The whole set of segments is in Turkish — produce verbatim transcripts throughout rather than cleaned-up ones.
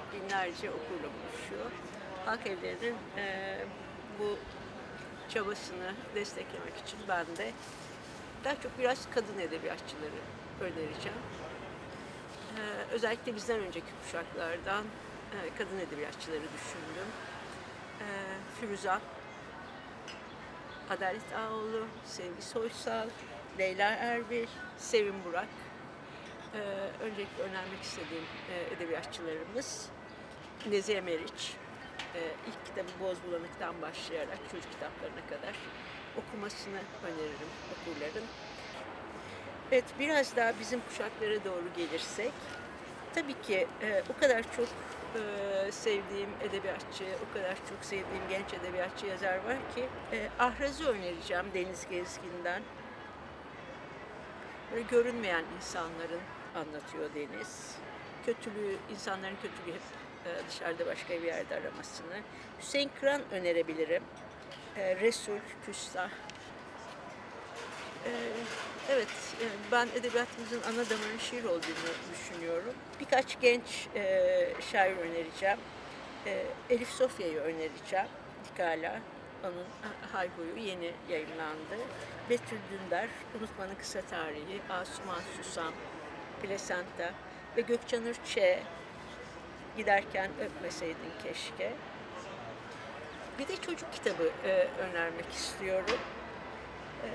olarak binlerce okurla buluşuyor. Halk evlerinin e, bu çabasını desteklemek için ben de daha çok biraz kadın edebiyatçıları önereceğim. Ee, özellikle bizden önceki kuşaklardan e, kadın edebiyatçıları düşündüm. Ee, Firüzan, Adalet Ağaoğlu, Sevgi Soysal, Leyla Erbil, Sevim Burak. Ee, öncelikle önermek istediğim e, edebiyatçılarımız Neziye Meriç. Ee, ilk kitabı Boz Bulanık'tan başlayarak çocuk kitaplarına kadar okumasını öneririm okurların. Evet, biraz daha bizim kuşaklara doğru gelirsek, tabii ki e, o kadar çok e, sevdiğim edebiyatçı, o kadar çok sevdiğim genç edebiyatçı yazar var ki e, Ahraz'ı önereceğim Deniz Gezgin'den. Böyle görünmeyen insanların anlatıyor Deniz. Kötülüğü, insanların kötülüğü hep dışarıda başka bir yerde aramasını. Hüseyin Kıran önerebilirim. E, Resul Küstah. E, evet, ben edebiyatımızın ana damarı şiir olduğunu düşünüyorum. Birkaç genç e, şair önereceğim. E, Elif Sofya'yı önereceğim. Dikala, onun Hayhuyu yeni yayınlandı. Betül Dündar, Unutmanın Kısa Tarihi, Asuman Susam, Plasenta ve Gökçenur Ç. Giderken Öpmeseydin Keşke. Bir de çocuk kitabı e, önermek istiyorum. E,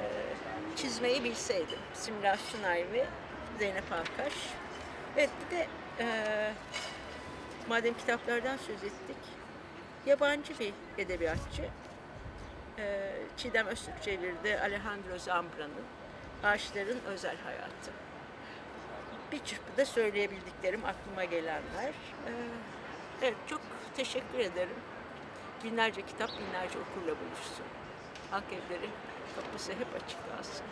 Çizmeyi Bilseydim, Simras Sunay ve Zeynep Arkaş. Evet, bir de e, madem kitaplardan söz ettik, yabancı bir edebiyatçı. E, Çiğdem Öztürk çevirdi, Alejandro Zambra'nın Ağaçların Özel Hayatı. Bir çırpıda söyleyebildiklerim, aklıma gelenler. Ee, evet, çok teşekkür ederim. Binlerce kitap, binlerce okurla buluşsun. Halk evleri kapısı hep açık kalsın.